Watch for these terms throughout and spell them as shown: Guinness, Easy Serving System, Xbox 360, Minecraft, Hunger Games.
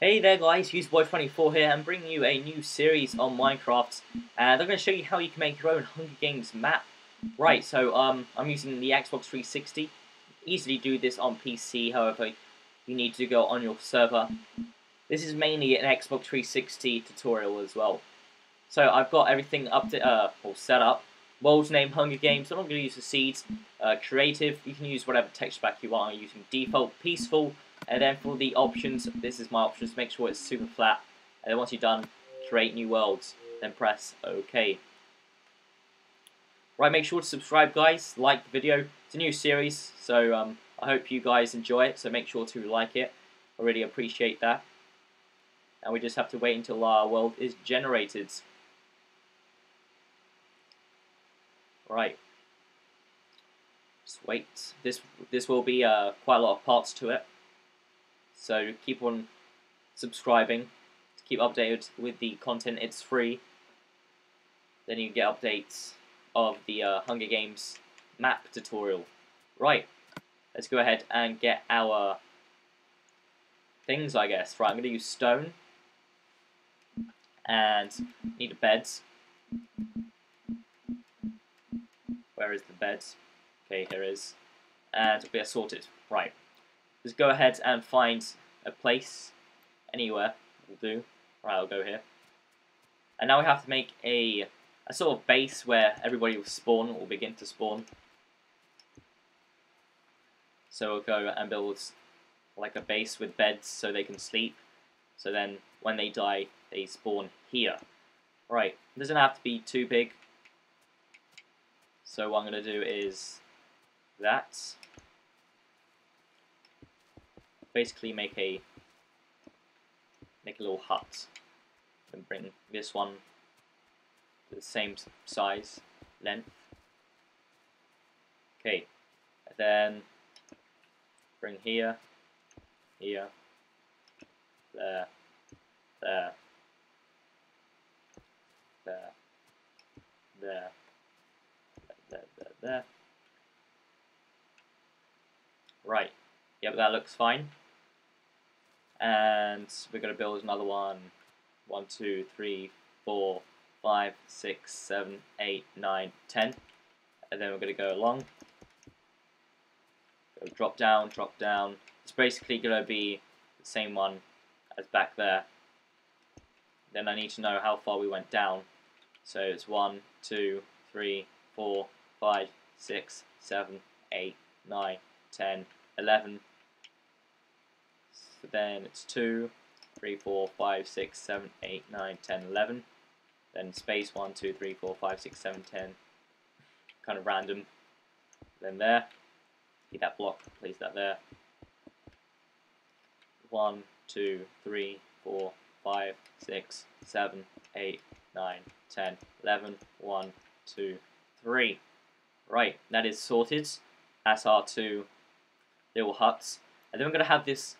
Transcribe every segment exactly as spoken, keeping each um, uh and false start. Hey there guys, UseBoyFunny four here, and bringing you a new series on Minecraft. Uh, they're going to show you how you can make your own Hunger Games map. Right, so um, I'm using the Xbox three sixty. You can easily do this on P C, however, you need to go on your server. This is mainly an Xbox three sixty tutorial as well. So I've got everything up to, uh, or set up. World's name Hunger Games, so I'm not going to use the seeds. Uh, creative, you can use whatever texture pack you want. I'm using default, peaceful. And then for the options, this is my options, make sure it's super flat. And then once you're done, create new worlds. Then press OK. Right, make sure to subscribe, guys. Like the video. It's a new series, so um, I hope you guys enjoy it. So make sure to like it. I really appreciate that. And we just have to wait until our world is generated. Right. Just wait. This, this will be uh, quite a lot of parts to it. So keep on subscribing to keep updated with the content. It's free. Then you get updates of the uh, Hunger Games map tutorial. Right, let's go ahead and get our things, I guess. Right, I'm going to use stone. And need a bed. Where is the bed? Okay, here it is. And we are sorted. Right. Just go ahead and find a place, anywhere will do. Right, I'll go here. And now we have to make a, a sort of base where everybody will spawn, or begin to spawn. So we'll go and build like a base with beds so they can sleep. So then when they die, they spawn here. Right, it doesn't have to be too big. So what I'm going to do is that. Basically make a make a little hut and bring this one to the same size, length. Okay, and then bring here, here, there, there, there, there, there, there, there. Right. Yep, that looks fine. And we're going to build another one. One, two, three, four, five, six, seven, eight, nine, ten. And then we're going to go along. Go drop down, drop down. It's basically going to be the same one as back there. Then I need to know how far we went down. So it's one, two, three, four, five, six, seven, eight, nine, ten, eleven. So then it's two, three, four, five, six, seven, eight, nine, ten, eleven. Then space one, two, three, four, five, six, seven, ten. Kind of random. Then there. Keep that block, place that there. one, two, three, four, five, six, seven, eight, nine, ten, eleven. one, two, three. Right, that is sorted. That's our two little huts. And then we're going to have this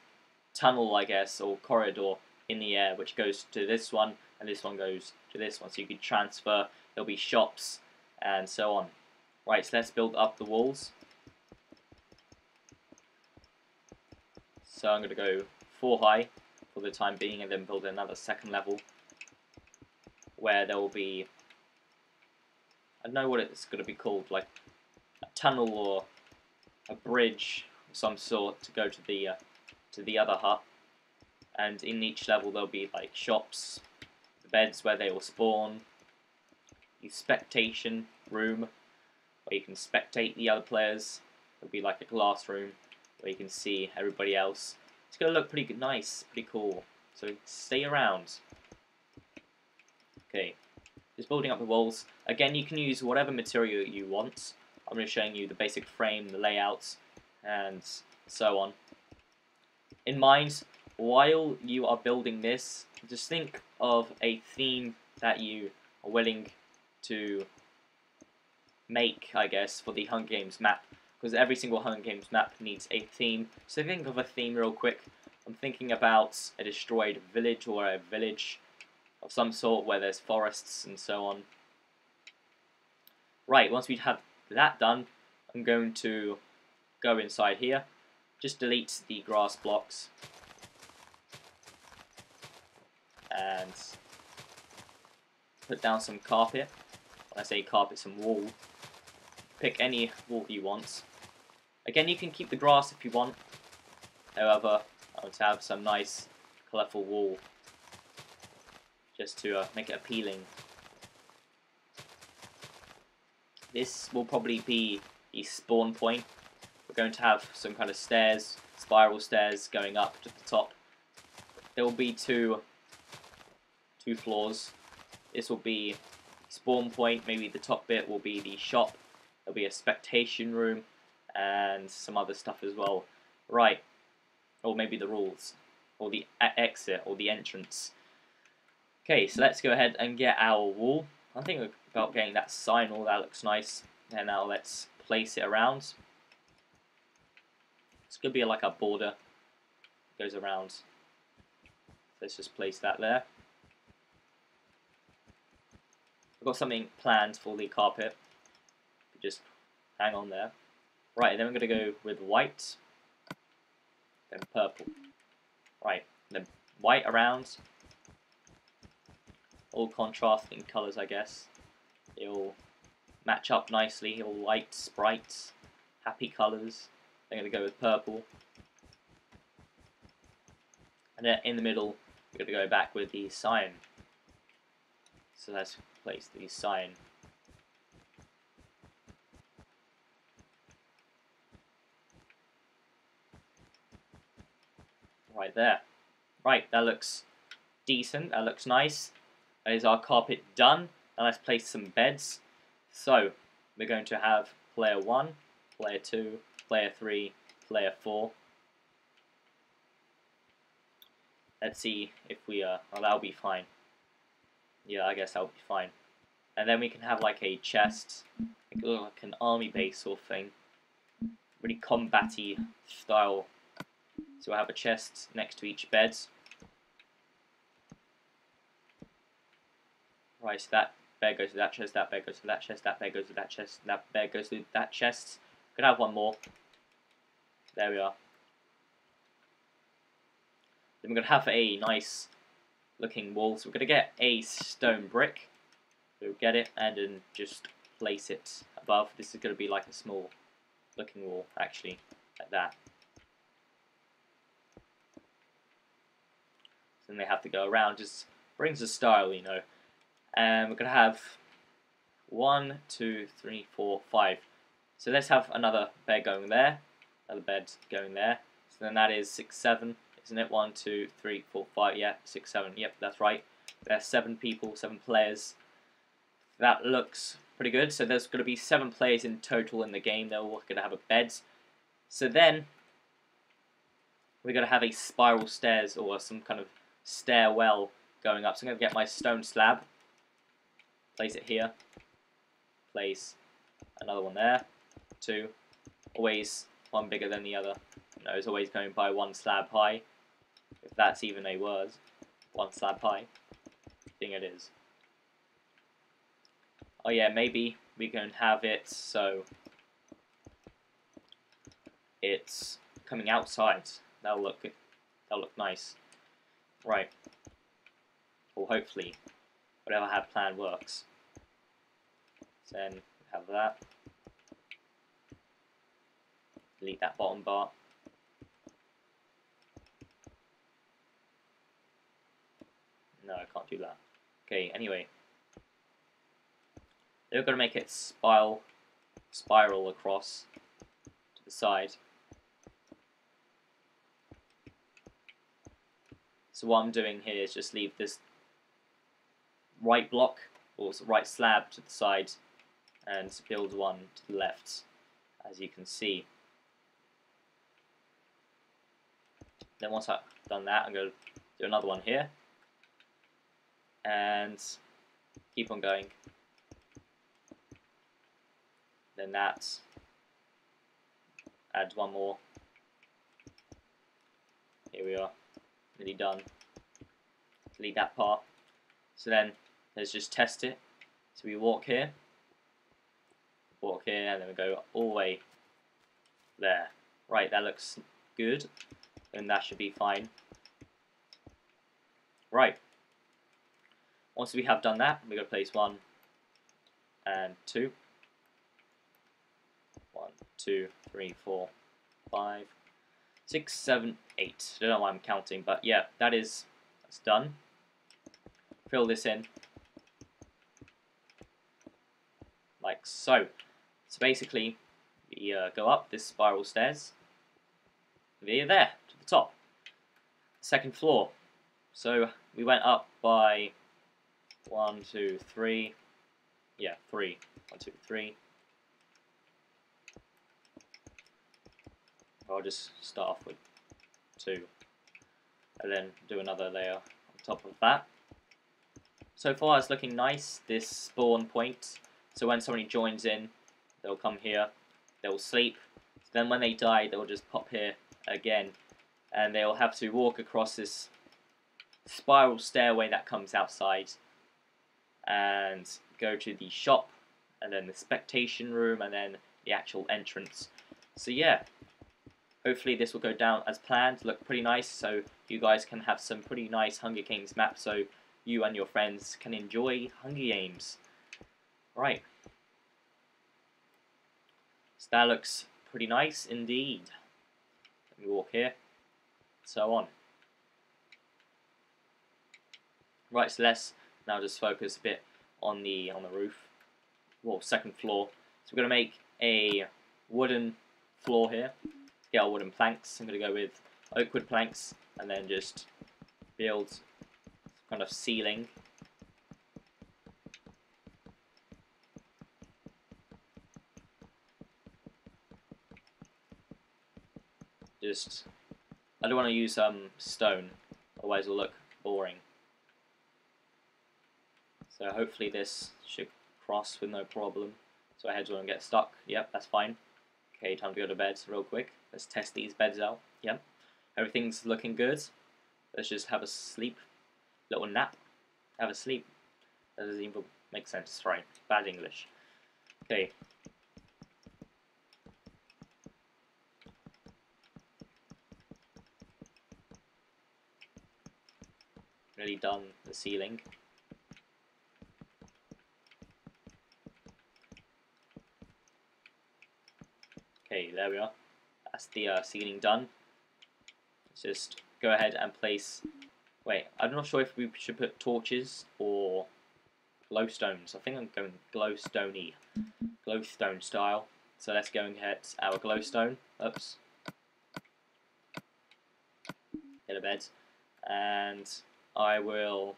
tunnel, I guess, or corridor in the air, which goes to this one, and this one goes to this one. So you can transfer, there'll be shops, and so on. Right, so let's build up the walls. So I'm going to go four high for the time being, and then build another second level, where there will be, I don't know what it's going to be called, like a tunnel or a bridge of some sort to go to the, uh, to the other hut. And in each level there'll be like shops, beds where they will spawn, the spectation room where you can spectate the other players. It'll be like a glass room where you can see everybody else. It's going to look pretty nice, pretty cool. So stay around. Okay, just building up the walls. Again, you can use whatever material you want. I'm just showing you the basic frame, the layouts, and so on. In mind, while you are building this, just think of a theme that you are willing to make, I guess, for the Hunger Games map. Because every single Hunger Games map needs a theme. So think of a theme real quick. I'm thinking about a destroyed village or a village of some sort where there's forests and so on. Right, once we have that done, I'm going to go inside here, just delete the grass blocks, and put down some carpet. When I say carpet, some wool. Pick any wool you want. Again, you can keep the grass if you want. However, I want to have some nice, colourful wool, just to uh, make it appealing. This will probably be the spawn point. We're going to have some kind of stairs, spiral stairs going up to the top. There will be two, two floors. This will be spawn point. Maybe the top bit will be the shop. There'll be a spectation room and some other stuff as well. Right. Or maybe the rules. Or the exit, or the entrance. Okay, so let's go ahead and get our wall. I think about getting that sign wall, that looks nice. And now let's place it around. It's going to be like a border. It goes around. Let's just place that there. I've got something planned for the carpet. Just hang on there. Right, then we're going to go with white. Then purple. Right, then white around. All contrasting colours, I guess. It'll match up nicely. All lights, brights, happy colours. I'm going to go with purple. And then in the middle, we're going to go back with the sign. So let's place the sign. Right there. Right, that looks decent. That looks nice. That is our carpet done. Now let's place some beds. So, we're going to have player one, player two, player three, player four. Let's see if we, uh, oh, that'll be fine. Yeah, I guess that'll be fine. And then we can have like a chest, like an army base sort of thing. Really combat-y style. So we'll have a chest next to each bed. Right, so that bed goes to that chest, that bed goes to that chest, that bed goes to that chest, that bed goes to that chest. Could have one more. There we are. Then we're going to have a nice looking wall. So we're going to get a stone brick. We'll get it and then just place it above. This is going to be like a small looking wall, actually, like that. And they have to go around, just brings the style, you know. And we're going to have one, two, three, four, five. So let's have another bed going there, another bed going there. So then that is six, seven, isn't it? One, two, three, four, five, yeah, six, seven, yep, that's right. There's seven people, seven players. That looks pretty good. So there's going to be seven players in total in the game. They're all going to have a bed. So then we're going to have a spiral stairs or some kind of stairwell going up. So I'm going to get my stone slab, place it here, place another one there, two, always one bigger than the other. No, it's always going by one slab high, if that's even a word, one slab high, I think it is. Oh yeah, maybe we can have it so it's coming outside, that'll look, that'll look nice. Right. Well, hopefully, whatever I have planned works. Then have that. Delete that bottom bar. No, I can't do that. Okay. Anyway, they're gonna make it spiral, spiral across to the side. So what I'm doing here is just leave this right block, or right slab to the side, and build one to the left, as you can see. Then once I've done that, I'm going to do another one here, and keep on going. Then that, add one more, here we are. Nearly done. Delete that part. So then let's just test it. So we walk here, walk here, and then we go all the way there. Right, that looks good, and that should be fine. Right, Once we have done that, we're going to place one and two. One, two, three, four, five, six, seven, eight. I don't know why I'm counting, but yeah, that is that's done. Fill this in. Like so. So basically, we uh, go up this spiral stairs. We're there, to the top. Second floor. So we went up by one, two, three. Yeah, three. One, two, three. I'll just start off with two. And then do another layer on top of that. So far it's looking nice, this spawn point. So when somebody joins in, they'll come here, they'll sleep. Then when they die, they'll just pop here again. And they'll have to walk across this spiral stairway that comes outside and go to the shop and then the spectation room and then the actual entrance. So yeah, hopefully this will go down as planned, look pretty nice, so you guys can have some pretty nice Hunger Games maps so you and your friends can enjoy Hunger Games. Right. So that looks pretty nice indeed. Let me walk here. So on. Right, so let's now just focus a bit on the on the roof. Well, second floor. So we're gonna make a wooden floor here. Get our wooden planks. I'm gonna go with oak wood planks and then just build kind of ceiling. Just I don't want to use um stone, otherwise it'll look boring. So hopefully this should cross with no problem. So our heads won't get stuck. Yep, that's fine. Okay, time to go to bed real quick. Let's test these beds out. Yep. Everything's looking good. Let's just have a sleep. Little nap. Have a sleep. That doesn't even make sense, right? Bad English. Okay. Really done the ceiling. Okay, there we are. That's the uh, ceiling done. Let's just go ahead and place... Wait, I'm not sure if we should put torches or glowstones. I think I'm going glowstone-y. Glowstone style. So let's go and get our glowstone. Oops. Get a bed. And I will...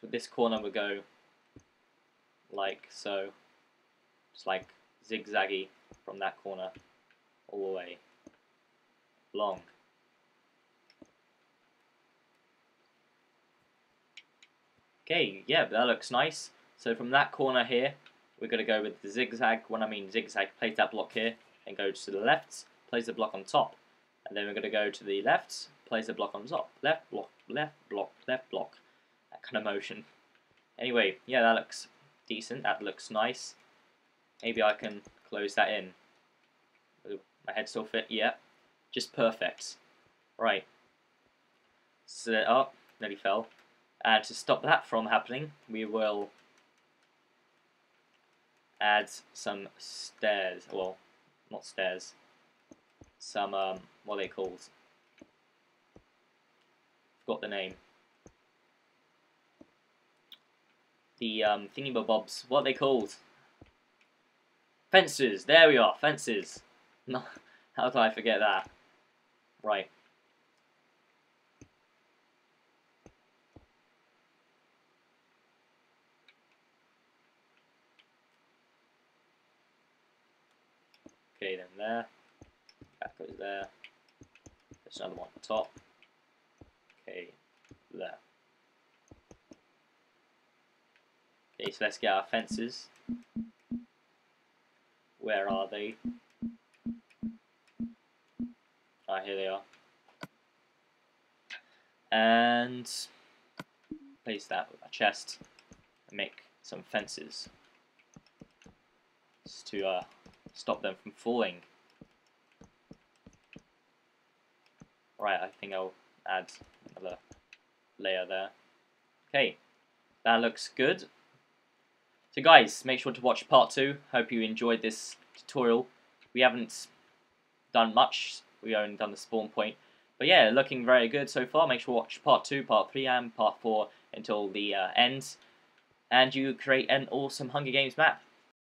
For this corner we'll go like so. Just like zigzaggy from that corner all the way long. Okay, yeah, that looks nice. So from that corner here, we're going to go with the zigzag. When I mean zigzag, place that block here and go to the left, place the block on top. And then we're going to go to the left, place the block on top. Left block, left block, left block. That kind of motion. Anyway, yeah, that looks decent. That looks nice. Maybe I can close that in. Ooh, my head still fit, yeah. Just perfect. Right. So, oh, nearly fell. And to stop that from happening, we will add some stairs. Well, not stairs. Some, um, what are they called? Forgot the name. The um, thingy-bobobs. What are they called? Fences, there we are, fences. No, how did I forget that? Right. Okay, then there. That goes there. There's another one on top. Okay, there. Okay, so let's get our fences. Where are they? Ah, here they are. And place that with a chest and make some fences. Just to uh, stop them from falling. Right, I think I'll add another layer there. Okay, that looks good. So guys, make sure to watch part two. Hope you enjoyed this tutorial. We haven't done much. We only done the spawn point. But yeah, looking very good so far. Make sure to watch part two, part three, and part four until the uh, end. And you create an awesome Hunger Games map.